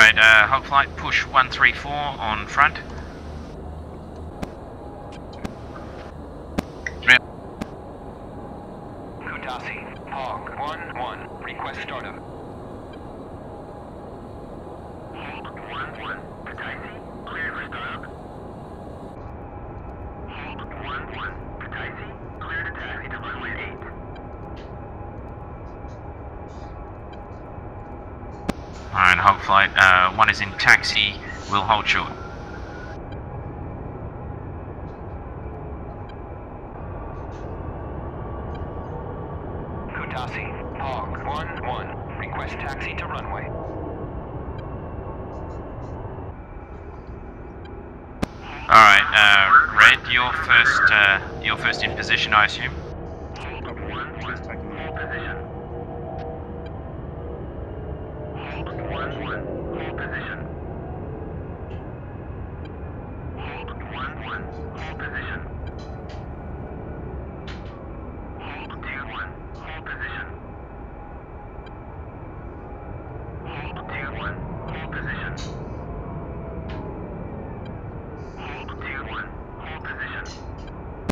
Alright, hog flight, push 134 on front. Kutasi, hog 1-1, request startup. Hog 1-1, Kutasi, clear to startup. Hog 1-1, Kutasi, clear to taxi to runway 8. Alright, hog flight, one is in taxi, we'll hold short. Kutasi, hog 1-1, request taxi to runway. Alright, Red, you're first in position, I assume?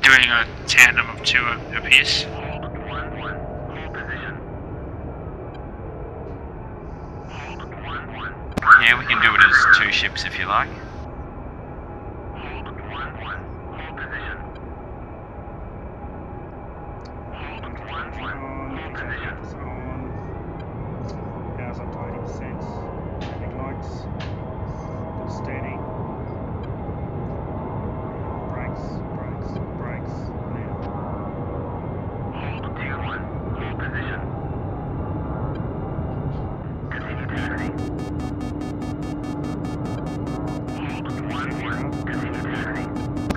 Doing a tandem of two apiece. Yeah, we can do it as two ships if you like.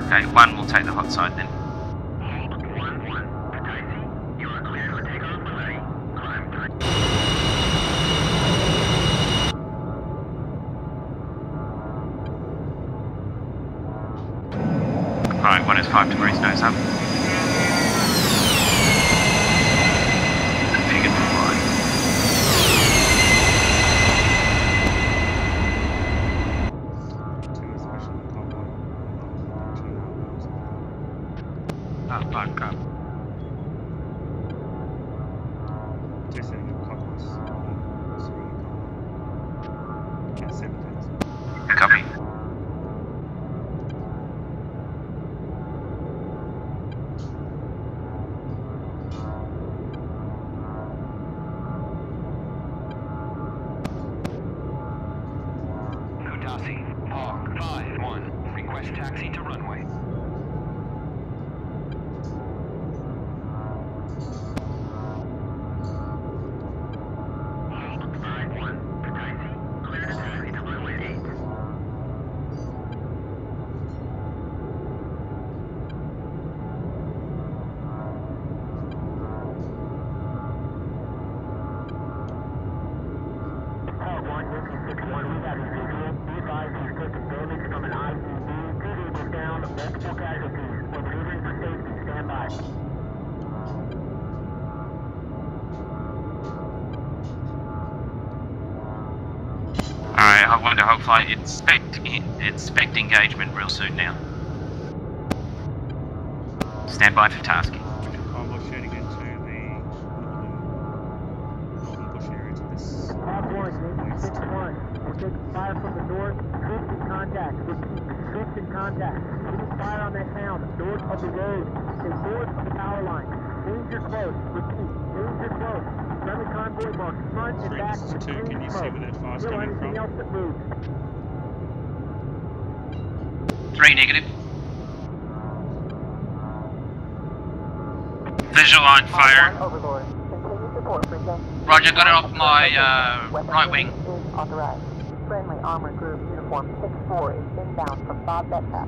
Okay, one will take the hot side then. Alright, one is 5 degrees nose up. Copy. Kutasi, hog 5-1, request taxi to runway. Alright, I wonder how flight expect engagement real soon now. Stand by for tasking. Fire from the north, drift in contact, repeat, drift in contact, keep fire on that sound, north of the road, stay north of the power line, danger close, repeat, danger close, friendly convoy mark, front and back, two, can you see where that fire's coming from? Else that moves. 3 negative. Visual on fire. Roger, got it off my right wing. Authorized. Friendly armor group uniform 64 is inbound from FOB Vetka.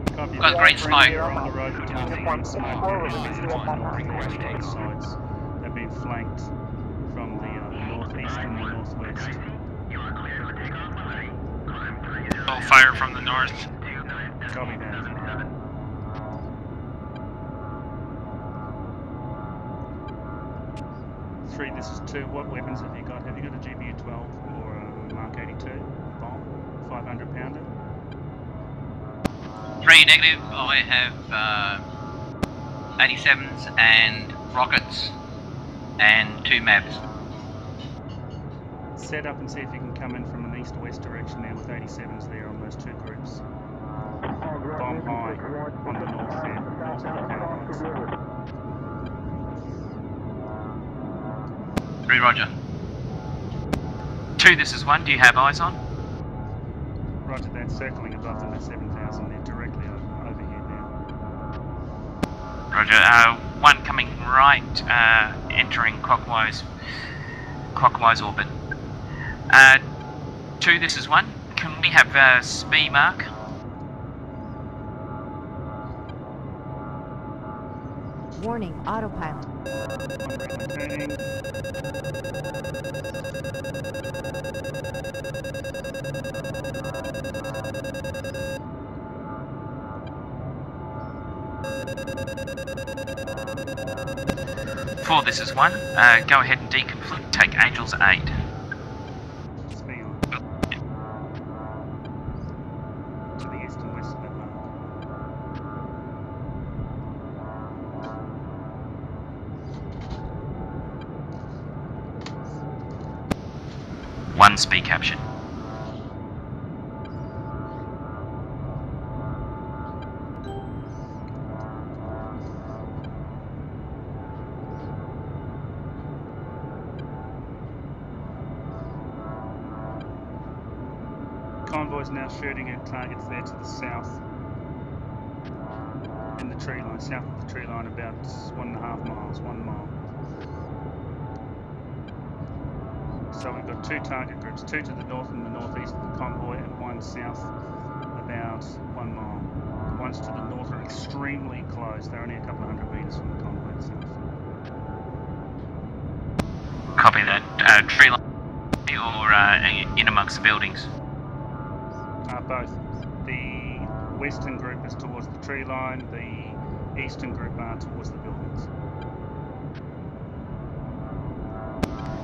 Got great smoke. Uniform 64 is request takeoff. They've been flanked from the northeast and the northwest. All fire from the north. Copy that. Three, this is two. What weapons have you got? Have you got a GBU-12 or a Mark 82? bomb, 500 pounder. 3 negative, I have 87s and rockets and 2 MAVs. Set up and see if you can come in from an east-west direction there with 87s there on those two groups. Bomb high on the north there, north of the power lines. 3 roger. 2, this is 1, do you have eyes on? Roger that, circling above the 7,000 there, directly overhead now. Roger, 1 coming right, entering clockwise orbit. 2, this is 1, can we have speed mark? Warning, autopilot. Turning. Four, this is 1. Go ahead and deconflict. Take Angels 8. Speed on. To the east and west. Speed captured. Convoys now shooting at targets there to the south in the tree line, south of the tree line, about 1.5 miles, 1 mile. So we've got 2 target groups, 2 to the north and the northeast of the convoy and 1 south, about 1 mile. The ones to the north are extremely close, they're only a couple of 100 metres from the convoy itself. Copy that, tree line or in amongst the buildings? Both. The western group is towards the tree line, the eastern group are towards the buildings.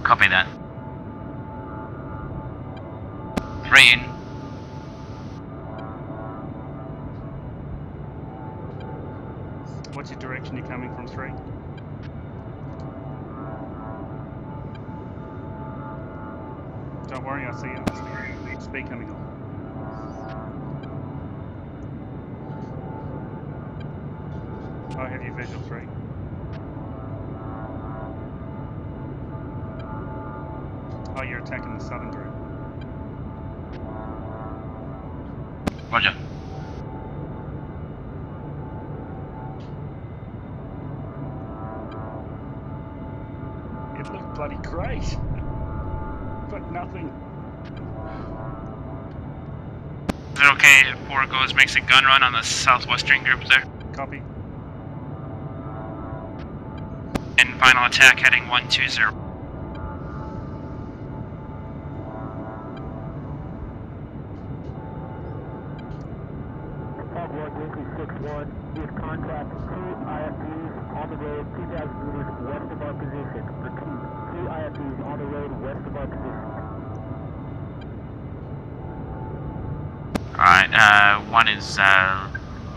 Copy that. 3 in. 3 you're coming from 3? Don't worry, I see you. Speed coming on. I have you visual 3. Oh, you're attacking the southern group. Roger. It looked bloody great, but nothing. Is it okay if 4 goes, makes a gun run on the southwestern group there? Copy. And final attack heading 120.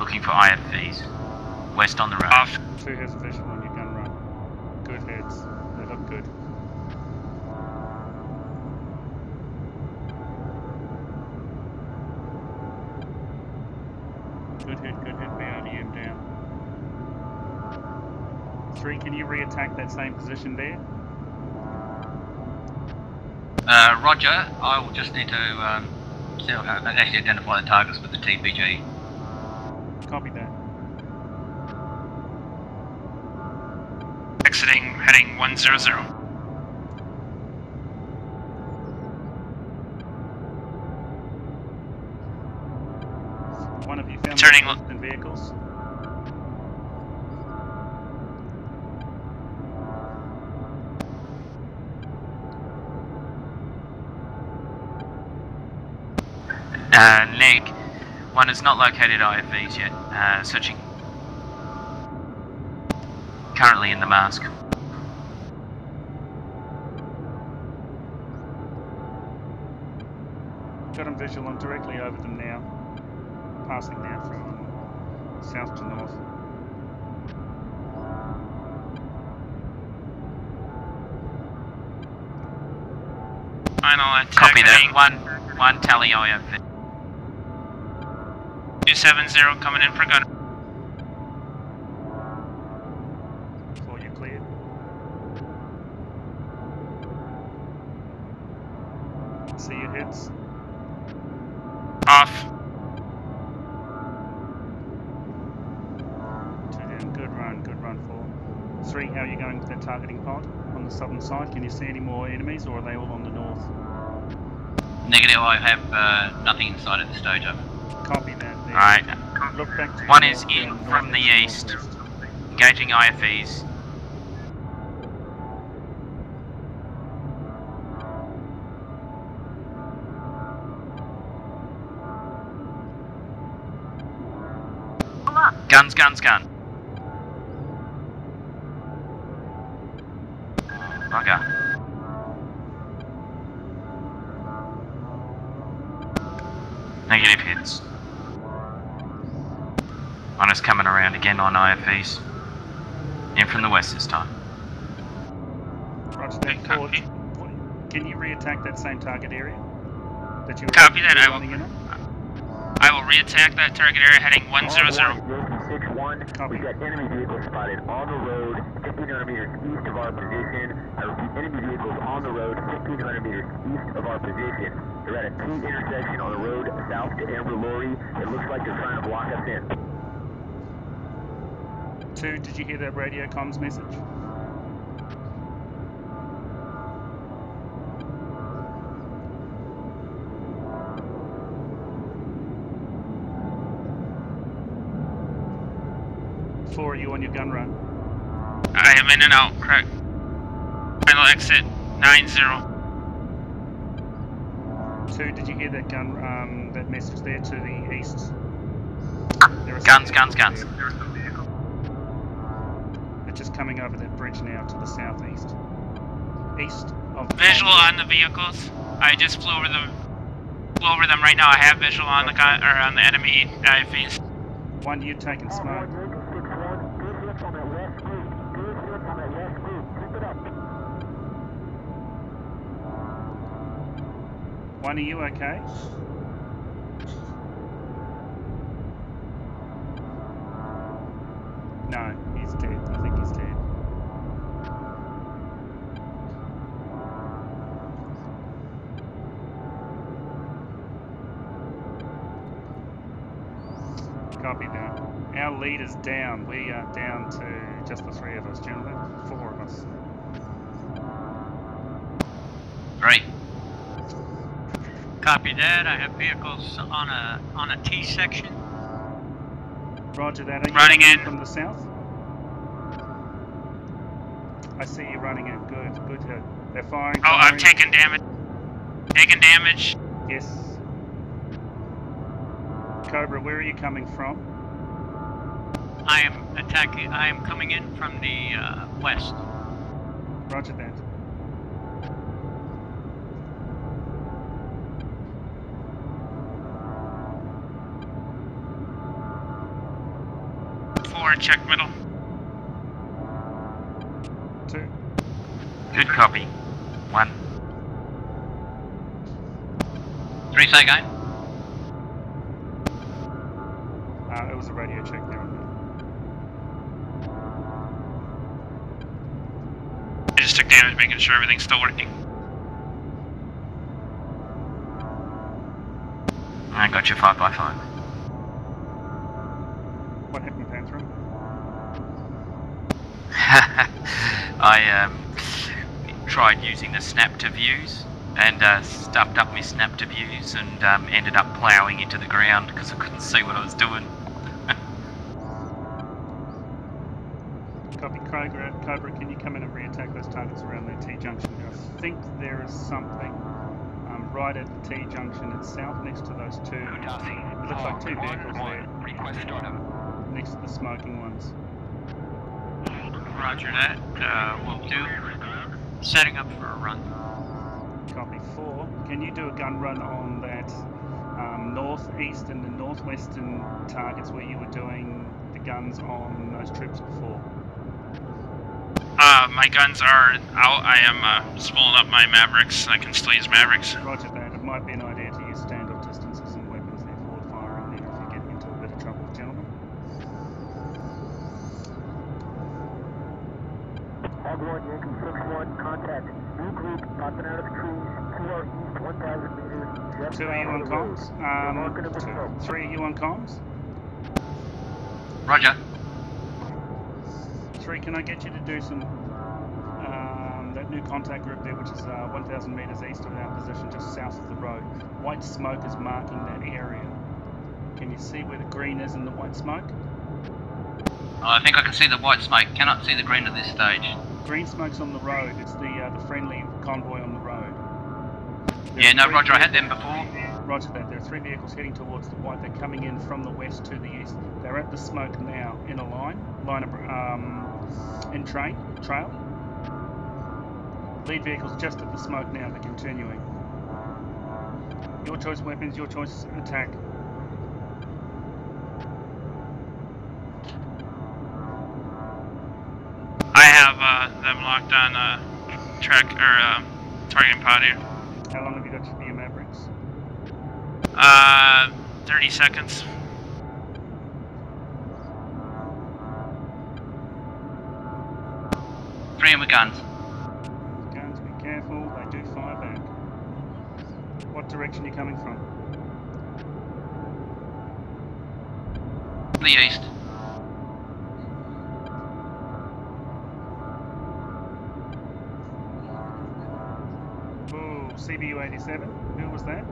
Looking for IFVs. West on the road. Off. 2 has a visual on your gun run. Good heads. They look good. Good hit, BRDM down. 3, can you re-attack that same position there? Roger, I will just need to actually identify the targets with the TPG. Copy that. Exiting, heading 100. One of you found turning in vehicles. Nick, 1 is not located IFVs yet, searching. Currently in the mask. got them visual, I'm directly over them now, passing now from south to north. Final attack, heading one tally IFV. 270 coming in for gun. Before you cleared. See your hits. Off. Two down, good run four. Three, how are you going with that targeting pod on the southern side? Can you see any more enemies or are they all on the north? Negative, I have nothing inside at the stage of it. Copy that. Alright. One is in from the east, engaging IFVs. Guns, guns, gun. Bugger. Negative hits. Honest coming around again on IFVs. In from the west this time. Roger that, Ford. Can you re-attack that same target area? That you were Copy that, I will re-attack that target area heading 100. We got enemy vehicles spotted on the road, 1,500 meters east of our position. I repeat, enemy vehicles on the road, 1,500 meters east of our position. They're at a T intersection on the road south to Amber Laurie. It looks like they're trying to block us in. Two, did you hear that radio comms message? Four, are you on your gun run? I am in and out, correct. Final exit, 90. Two, did you hear that gun, that message there to the east? Guns, guns, guns. They're just coming over that bridge now to the southeast. East of the visual on the vehicles. I just flew over them right now. I have visual on the gun, or on the enemy IFVs. One, you're taking smoke. One, are you okay? No, he's dead. I think he's dead. Copy that. Our lead is down. We are down to just the three of us, gentlemen. Four of us. Right. Copy that. I have vehicles on a T section. Roger that. Are you running in from the south? I see you running in. Good, good hit. They're firing. Oh, I've taken damage. Taking damage. Yes. Cobra, where are you coming from? I am attacking. I am coming in from the west. Roger that. Check middle. Two. Good copy. One. Three, say again. It was a radio check there. I just took damage, making sure everything's still working. I got you 5x5. What happened, Panther? I tried using the snap to views and stuffed up my snap to views and ended up ploughing into the ground because I couldn't see what I was doing. Copy, Cobra, can you come in and re-attack those targets around that T-junction? I think there is something right at the T-junction itself next to those two. It looks like two vehicles there, next to the smoking ones. Roger that, will do. Setting up for a run. copy 4. Can you do a gun run on that northeast and the northwestern targets where you were doing the guns on those trips before? My guns are out. I am spooling up my Mavericks. I can still use Mavericks. Roger that. It might be an idea to use standard distances and weapons, their forward firing, if you get into a bit of trouble, gentlemen. Hog 1, Yankee 6-1, contact. New group, popping out of the trees, to our east, 1,000 meters. 2 are you on comms? 3 are you on comms? Roger. 3, can I get you to do some, that new contact group there, which is 1,000 meters east of our position, just south of the road. White smoke is marking that area. Can you see where the green is in the white smoke? I think I can see the white smoke, cannot see the green at this stage. Green smoke's on the road, it's the friendly convoy on the road. There Roger, I had them before. Roger that, there are 3 vehicles heading towards the white, they're coming in from the west to the east. They're at the smoke now, in a line of, in trail. Lead vehicle's just at the smoke now, they're continuing. Your choice weapons, your choice attack. I have them locked on track or targeting pod here. How long have you got to be a Mavericks? 30 seconds. Three in with guns. Guns, be careful, they do fire back. What direction are you coming from? The east. CBU-87, who was that?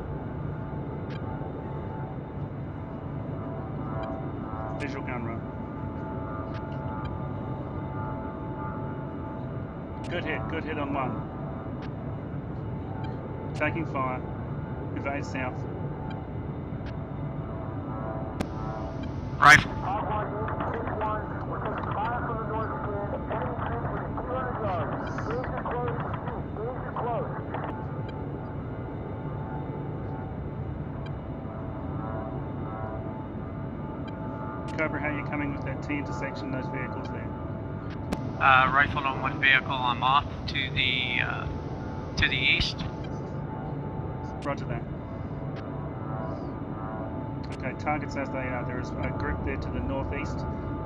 Visual gun run. Good hit on 1. Taking fire, evade south. Rifle. Cobra, how are you coming with that T intersection, those vehicles there? Rifle on 1 vehicle, I'm off to the east. Roger that. Okay, targets as they are. There is a group there to the northeast,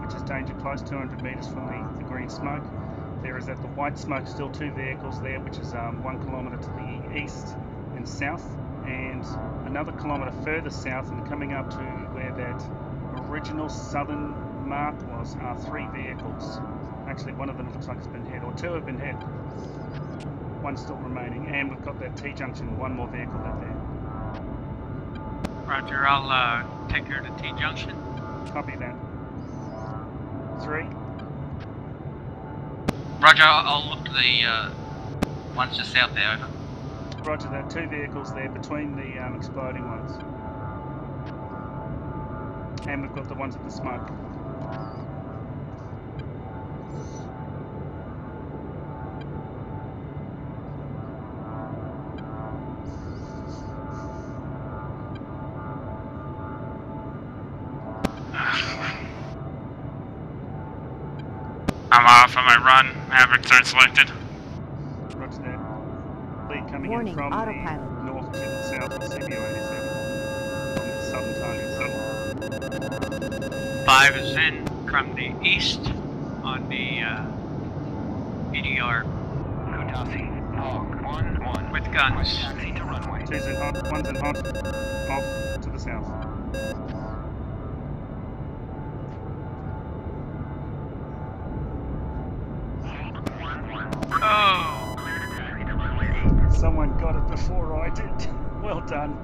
which is danger close, 200 metres from the green smoke. There is at the white smoke still 2 vehicles there, which is 1 kilometre to the east and south, and another kilometre further south and coming up to where that original southern mark was, are 3 vehicles. Actually, 1 of them looks like it's been hit, or 2 have been hit. 1 still remaining, and we've got that T-junction, 1 more vehicle out there. Roger, I'll take her to T-junction. Copy that. 3. Roger, I'll look to the ones just out there, over. Roger that, 2 vehicles there between the exploding ones. And we've got the ones at the smoke. I'm off on my run. Mavericks are selected. Roger that. Lead coming in from the north to the south of CBU-87 on the southern target. 5 is in from the east on the EDR. Kotasi, Hog 1-1 with guns. 2's in Hog, 1's in Hog. Hog to the south. Oh! Someone got it before I did. Well done.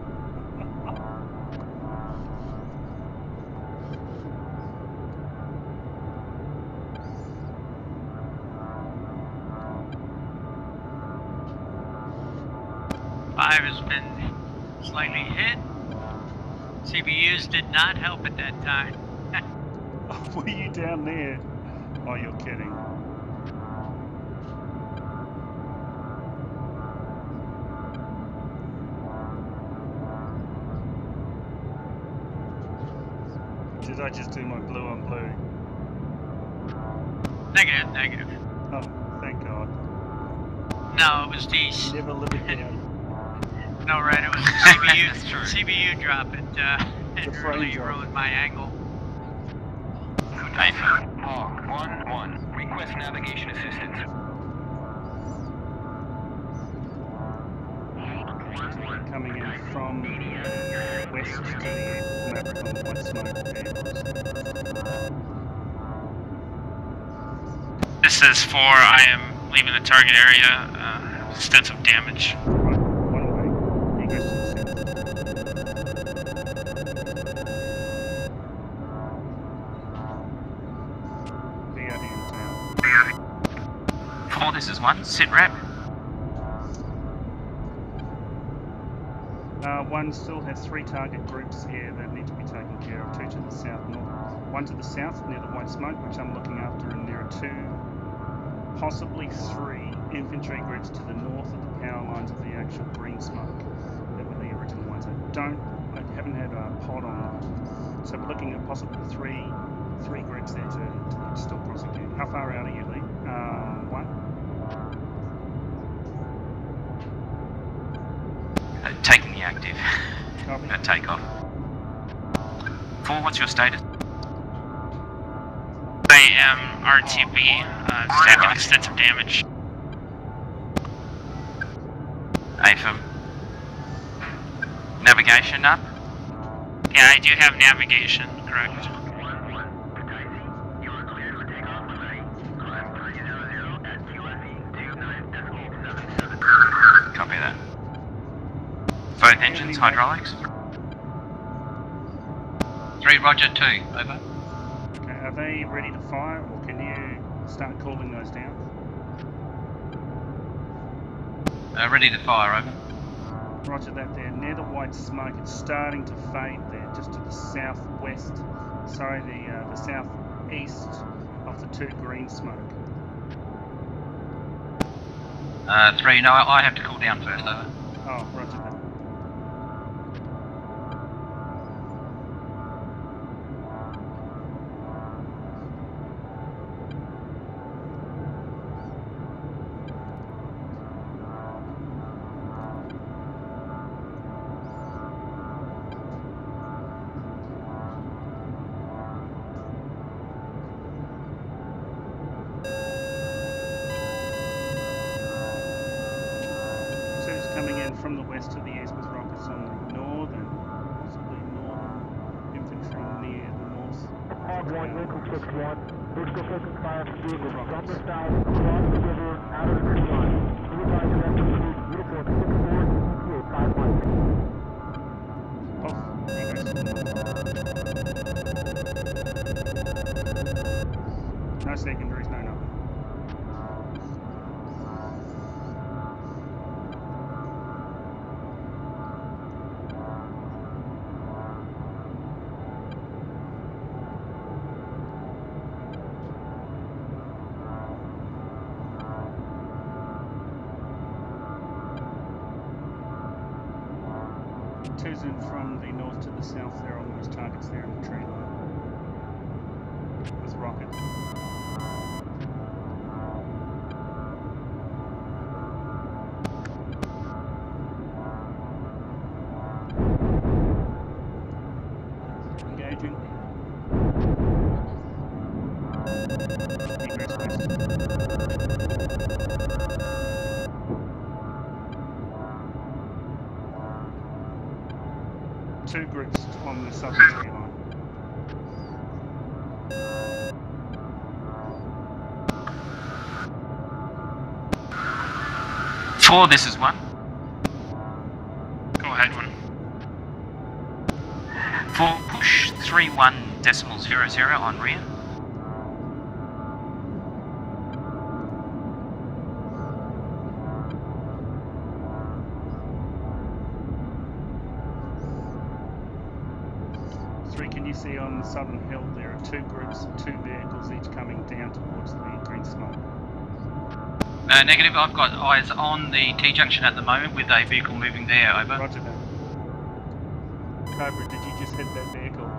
Has been slightly hit. CBUs did not help at that time. Were you down there? Oh, you're kidding. I just do my blue on blue. Negative, negative. Oh, thank God. No, it was D. Never live again. No, right, it was CBU, CBU drop. It really ruined my angle. Hawk 1-1, request navigation assistance. Coming in from west to the map on the white smoke. This is 4, I am leaving the target area, extensive damage. Oh, this is 1, sit rep. 1 still has 3 target groups here that need to be taken care of, 2 to the south, north. 1 to the south near the white smoke, which I'm looking after, and there are 2, possibly 3 infantry groups to the north of the power lines of the actual green smoke. That were the original ones. I haven't had a pod on them. So we're looking at possibly three groups there to still prosecute. How far out are you, Lee? 1? Taking the active. Copy. Gonna take off. 4, what's your status? I am RTB, taking extensive damage. AFM. Navigation up? Yeah, I do have navigation, correct. Copy that. Both engines, hydraulics? 3, roger, 2, over. Okay, are they ready to fire, or can you start cooling those down? Ready to fire, over. Roger that there, near the white smoke, it's starting to fade there, just to the southwest, sorry, the southeast of the 2 green smoke. 3, no, I have to cool down first, over. Oh, roger that. Four, this is 1. Go ahead, 1. 4, push 31.00 on rear. Can you see on the southern hill there are 2 groups of 2 vehicles each coming down towards the green smoke? Negative, I've got eyes on the T-junction at the moment with a vehicle moving there, over. Roger that. Cobra, did you just hit that vehicle?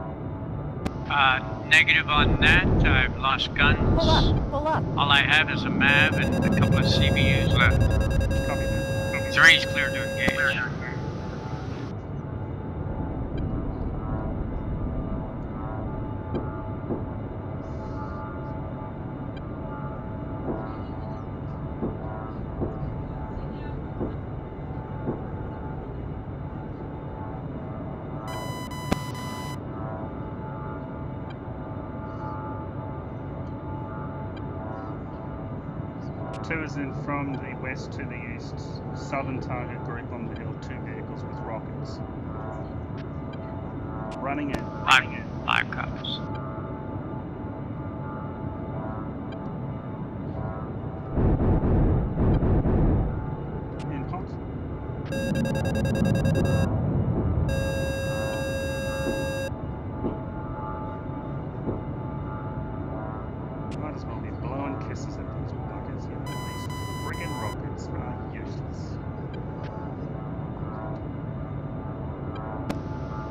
Negative on that. I've lost guns. Pull up, pull up. All I have is a MAV and a couple of CBUs left. Copy. Three's clear to engage. Clear. From the west to the east, southern target group on the hill, two vehicles with rockets. Running it. Five cops. In hot. Might as well be blowing kisses at those buckets here. Friggin' rockets are useless.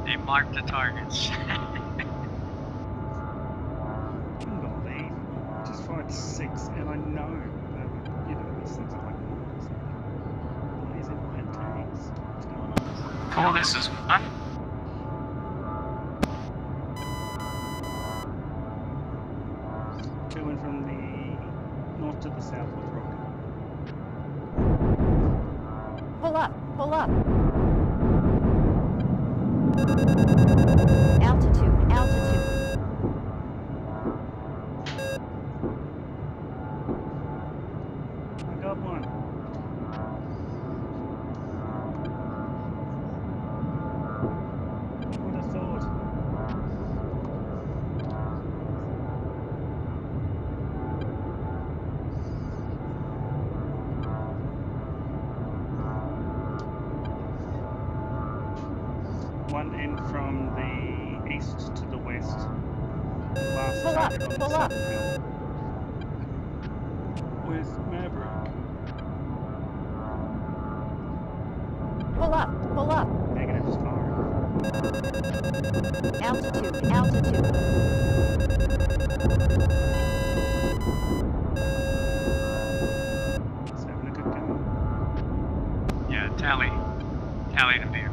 They marked the targets. I couldn't believe I just fired six, and I know that, you know, these things are like rockets. These are bad tanks. What's going on? Cool, this is fun. Two in from the north to the south with rockets. Pull up, pull up. Altitude, altitude. I got one. What a thought. One in from the east to the west. Last pull up, on pull up. Where's Maverick? Pull up, pull up. Negative star. Altitude, altitude. It's having a good go. Yeah, tally. Tally the vehicle.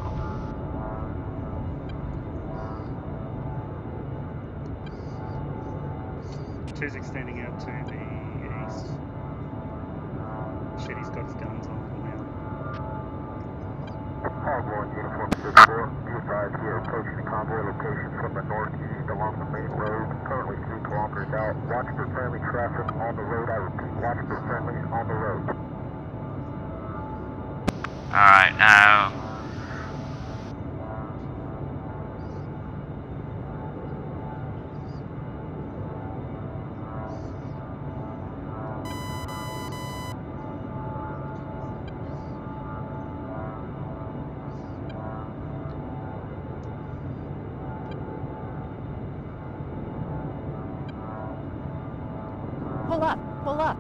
Two's extending out to the east. Shit, he's got his guns on him now. Power 1, Uniform 64, advised we are approaching the convoy location from the northeast along the main road, currently 2 kilometers out. Watch for friendly traffic on the road, I repeat, watch for friendlies on the road. Alright, now... Pull up, pull up.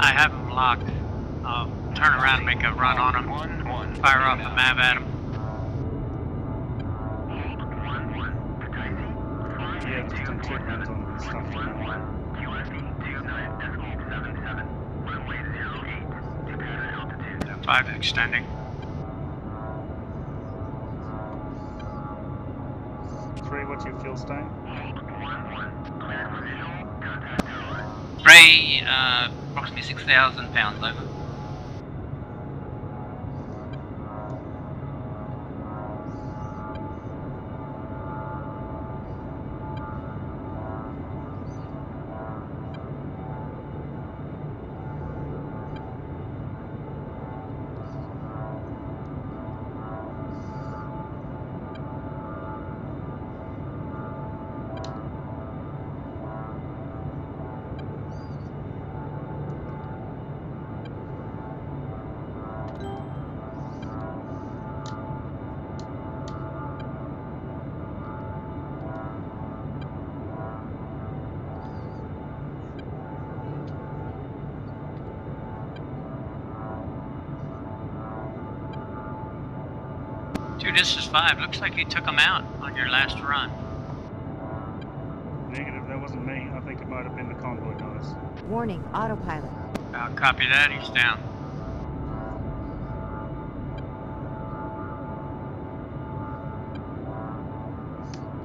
I have him locked. I'll turn around and make a run on him. Fire off the MAV at him. Five is extending. Three, what's your fuel state? Three, approximately 6,000 pounds over. Rescue, this is 5. Looks like you took them out on your last run. Negative, that wasn't me. I think it might have been the convoy guys. Warning, autopilot. I'll copy that, he's down.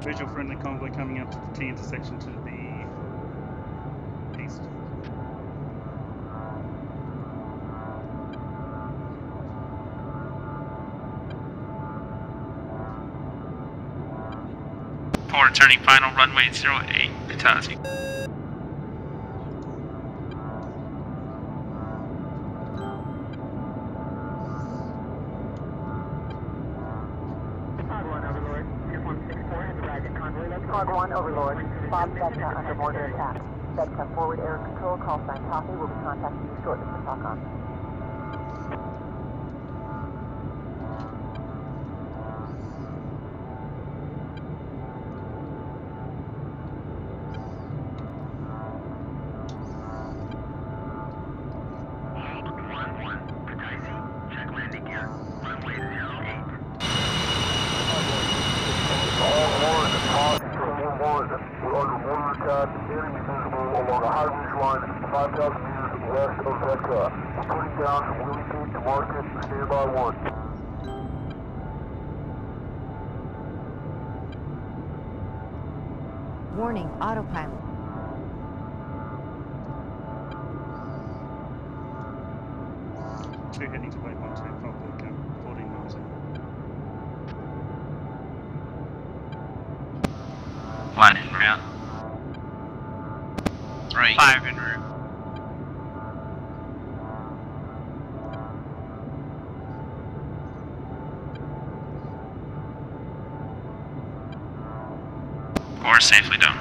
Visual friendly convoy coming up to the T intersection to the east. Forward turning final runway 08, Katazi. Bob Vetka under mortar attack. Vetka forward air control, call sign copy. We'll be contacting you shortly for SOCOM. Warning, autopilot. Two heading to wave 125, public, 14 miles in. 1 en route. 3. 5 en route. Safely done.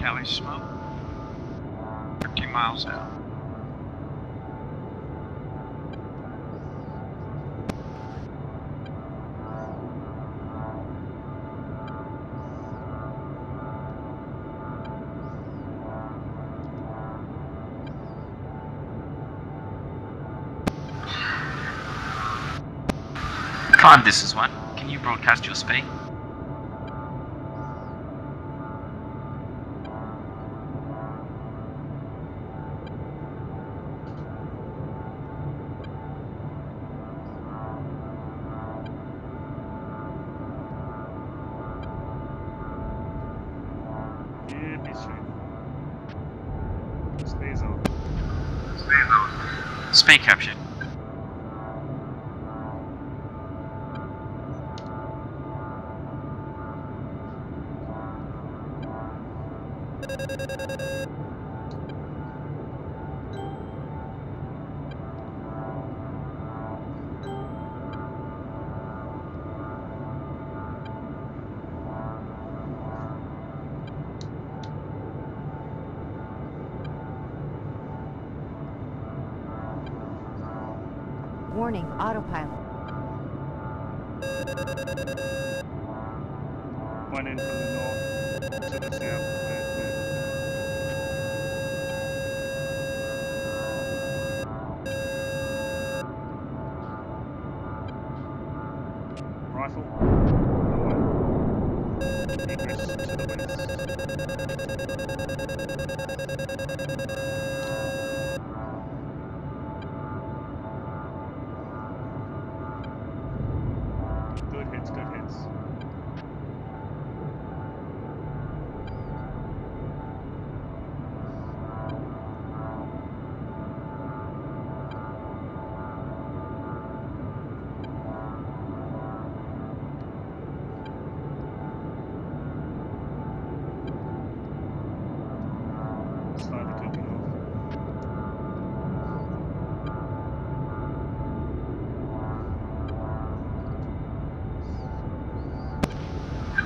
Tally smoke, 13 miles out. Con, this is one. Can you broadcast your speed? Speed captured. Warning, autopilot. One in from the north to the south. Rifle.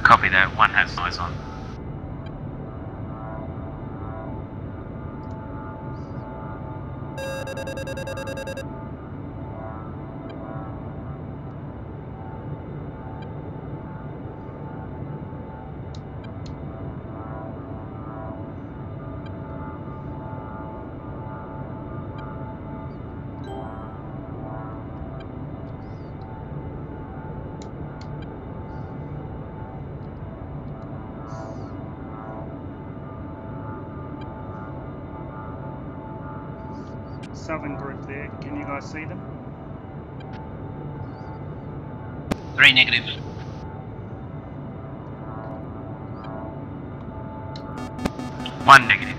Copy that, one has eyes on. Southern group there, can you guys see them? 3 negative. One negative.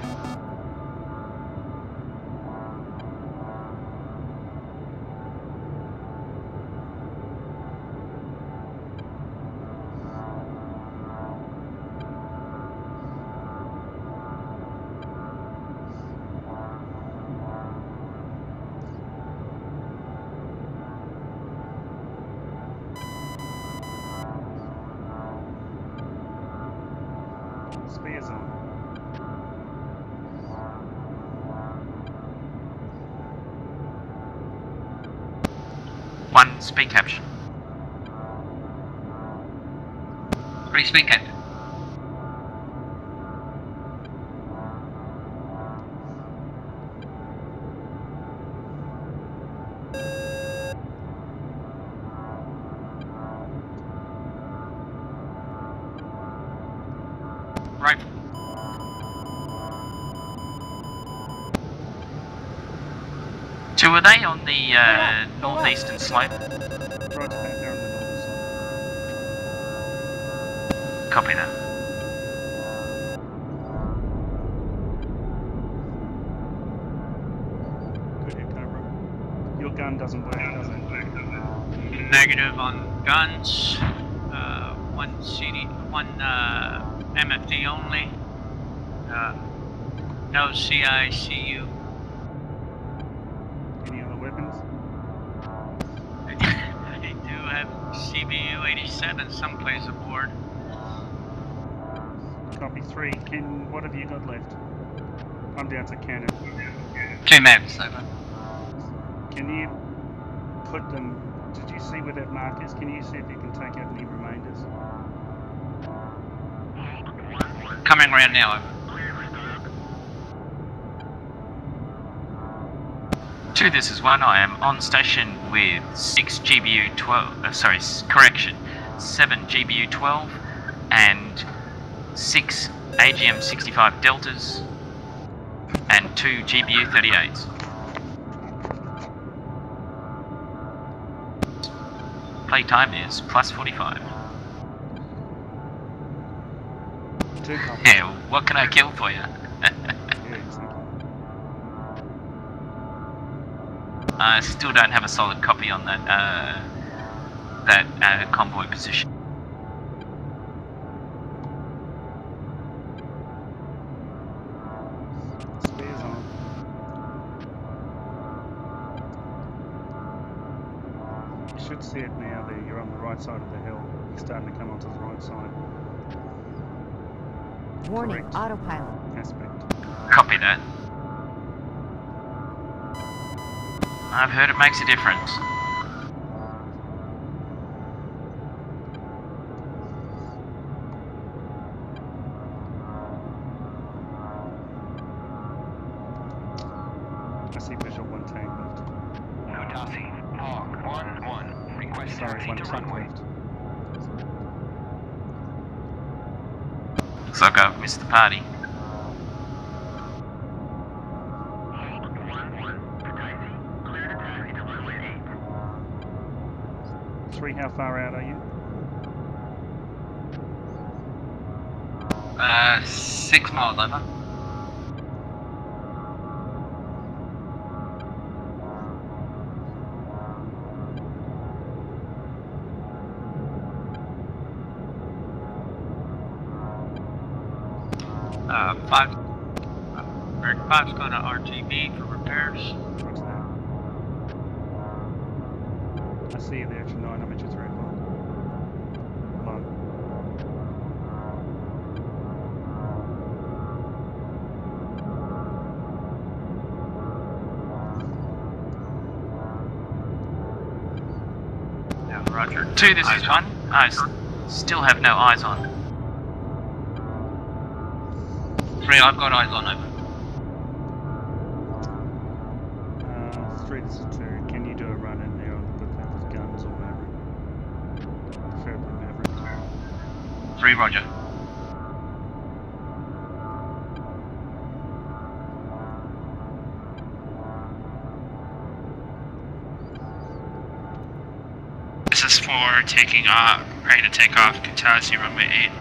One speed capture. 3 speed capture. Are they on the northeastern slope? Right, they're on the northern slope. Copy that. Good hit, Cobra. Your gun doesn't work, does it? Negative on guns. One MFD only. No CICU. CBU-87 someplace aboard. Copy 3. Ken, what have you got left? I'm down to cannon. 2 maps, over. Can you put them... Did you see where that mark is? Can you see if you can take out any remainders? Coming around now, over. 2, this is 1. I am on station with 6 GBU-12, sorry, correction, 7 GBU-12 and 6 AGM-65 Deltas and 2 GBU-38s. Playtime is +45. Yeah, what can I kill for you? I still don't have a solid copy on that convoy position. Spears on. You should see it now there, you're on the right side of the hill. You're starting to come onto the right side. Warning, correct. Autopilot. Aspect. Copy that. I've heard it makes a difference. I see visual 1 tank left. No Darcy, Mark 1-1, request taxi to runway. Looks like I've missed the party. Z-23, how far out are you? 6 miles over. Five's going to RTB for repairs. I see you there, it's 9 inches red line. Come on. Yeah, Roger. 2, this eyes is 1. I still have no eyes on. 3, I've got eyes on, over. 3, this is 2. Can you do a run in there on the Panther's guns or Maverick? Preferably Maverick. 3, roger. This is for taking off, ready to take off, Kutazi runway 8.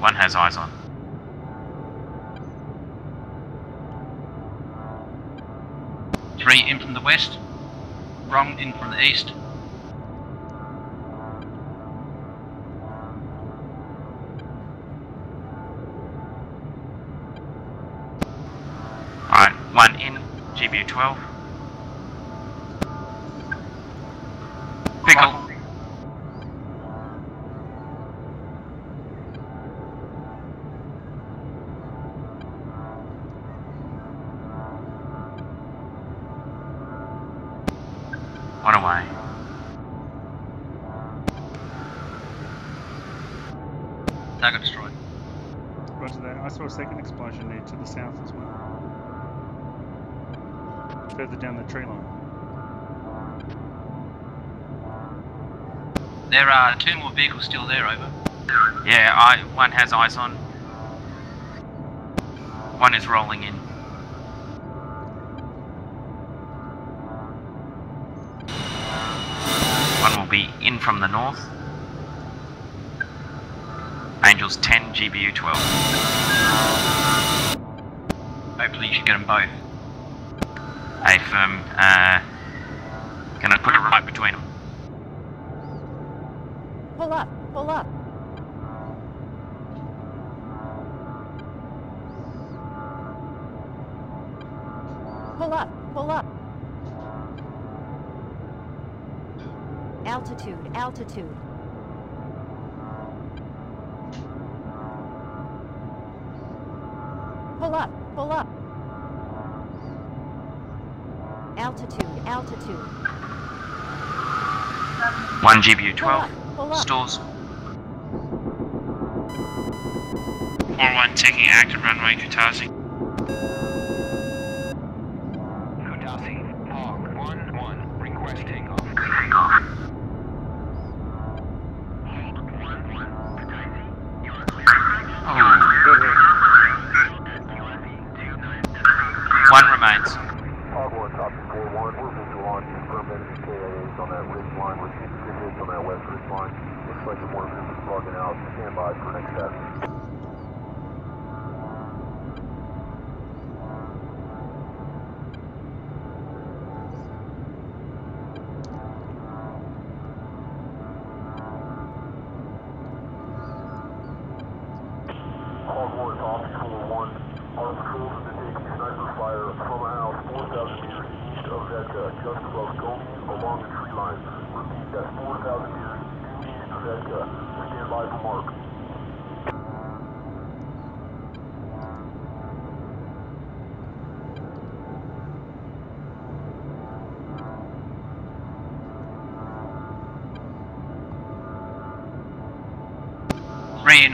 One has eyes on. Three in from the west, wrong in from the east. Alright, 1 in, GBU-12. Pickle. Second explosion there to the south as well. Further down the tree line. There are 2 more vehicles still there, over. Yeah, one has eyes on. One is rolling in. One will be in from the north. Angels 10, GBU 12. Hopefully you should get them both. AFM, can I put it right between them? Pull up, pull up. Pull up, pull up. Altitude, altitude. Pull up, pull up. Altitude, altitude. 1 GBU 12, pull up. Stores. 4-1 taking active runway, Kutazi. Kutazi, Mark 1-1, request takeoff.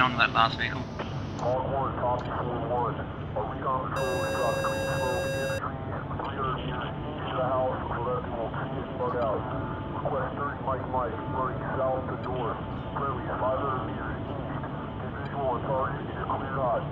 On that last vehicle. All aboard, copy 4-1. Our recon patrol has dropped green smoke in the trees 300 meters east of the house to the left and will see it bug out. Request 30 Mike running south to north. Friendly 500 meters east. Get visual on target and clear eyes.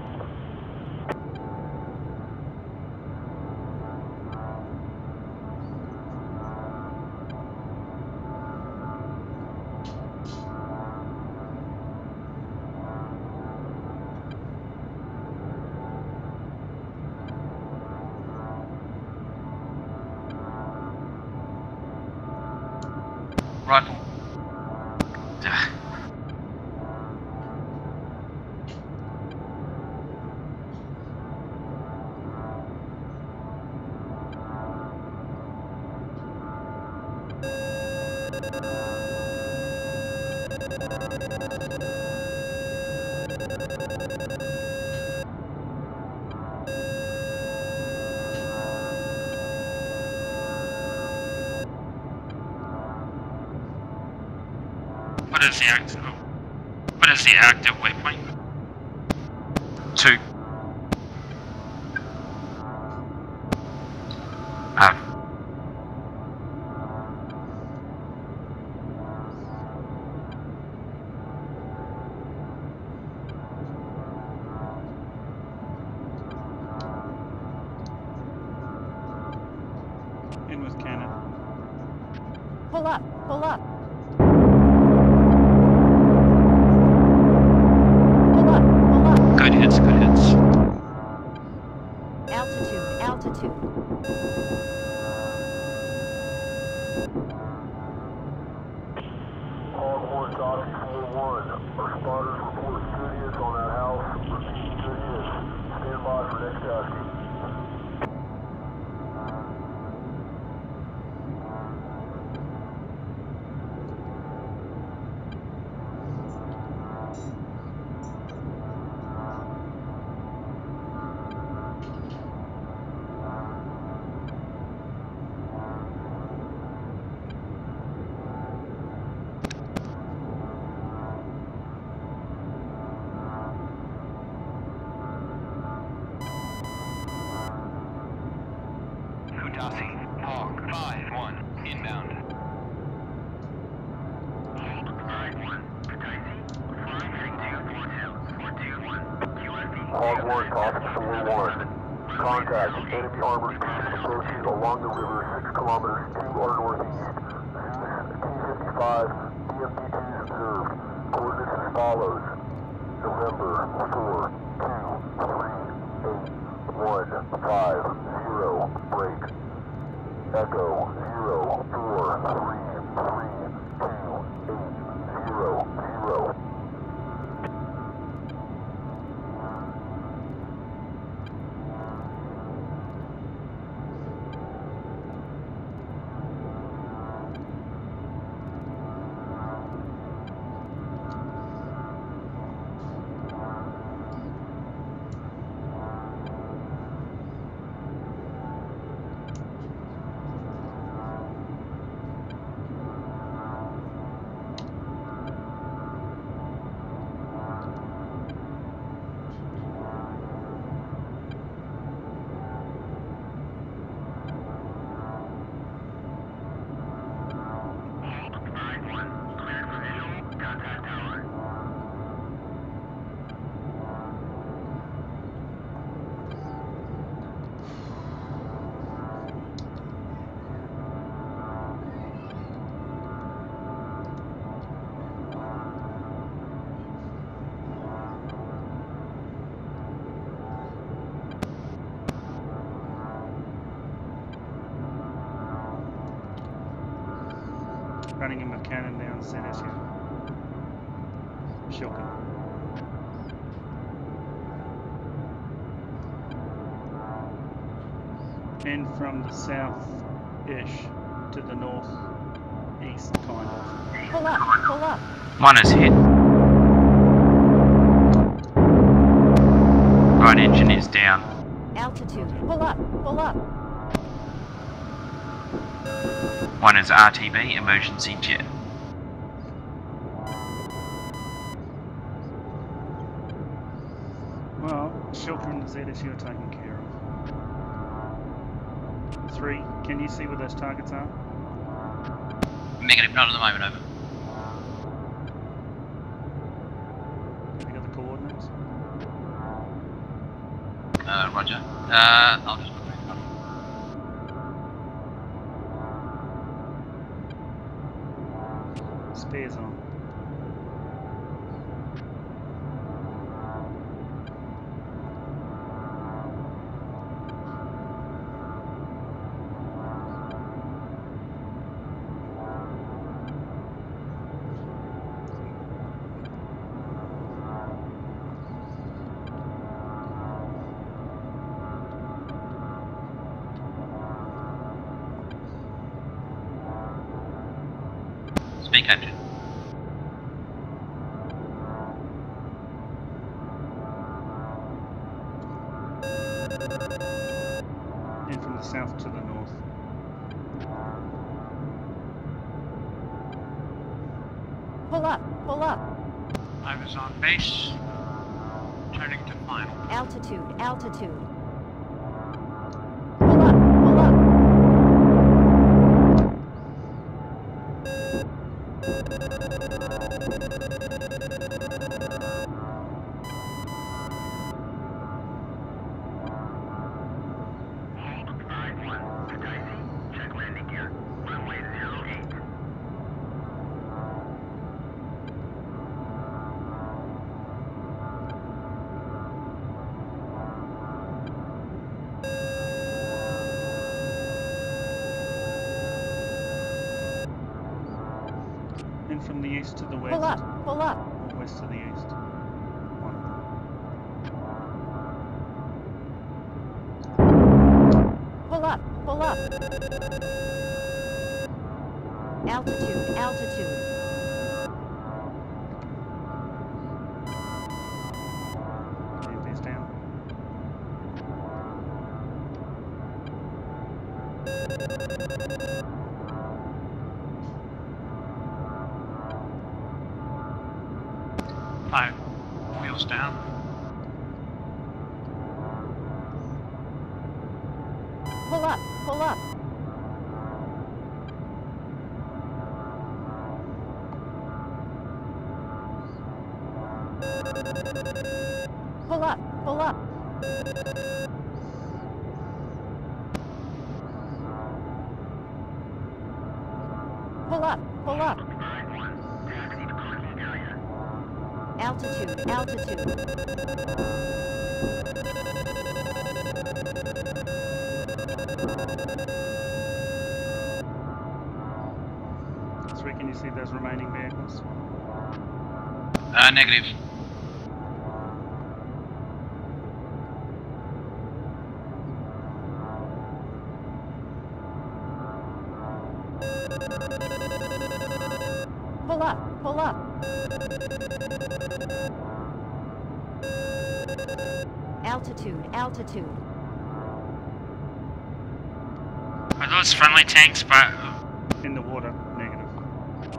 What is the active waypoint? 2. In with cannon. Pull up, pull up. Running him with cannon down the ZSU. Shocking. And from the south-ish to the north-east, kind of. Pull up, pull up. Mine is hit. Right engine is down. Altitude, pull up, pull up. One is RTB, emergency jet. Well, shelter and the ZSU are taken care of. 3, can you see where those targets are? Negative, not at the moment, over. Have you got the coordinates? Roger. I'll just... Spares on. Speak engine. And from the south to the north. Pull up, pull up. I was on base, turning to final. Altitude, altitude. From the east to the west. Pull up, pull up. Or west to the east. Pull up, pull up. Altitude, altitude. Negative. Pull up, pull up. Altitude, altitude. Are those friendly tanks but in the water? Negative.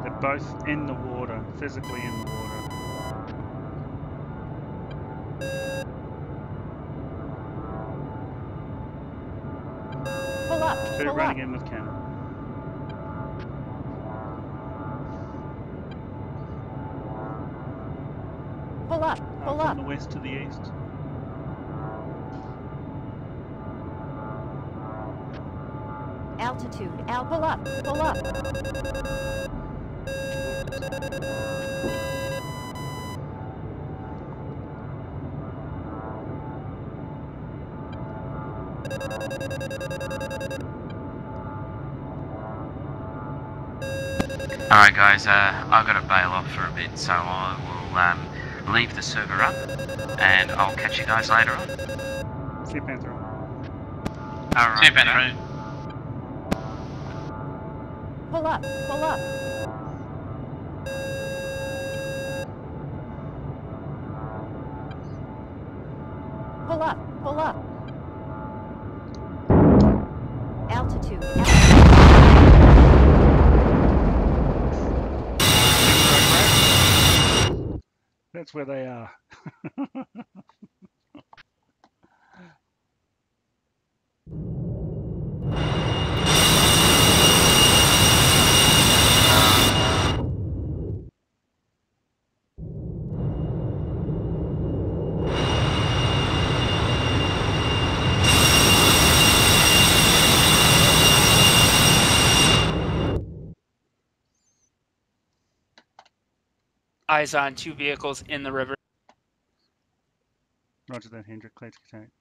They're both in the water, physically in the water. Running in with cannon. Pull up, pull up. From the west to the east. Altitude, out, pull up, pull up. Alright guys, I've got to bail off for a bit, so I will leave the server up, and I'll catch you guys later on. See you, Panther. Alright. See you, Panther. Pull up, pull up. Pull up, pull up. Altitude, altitude. That's where they are. Eyes on two vehicles in the river. Roger that, Hendrick. Clear to attack.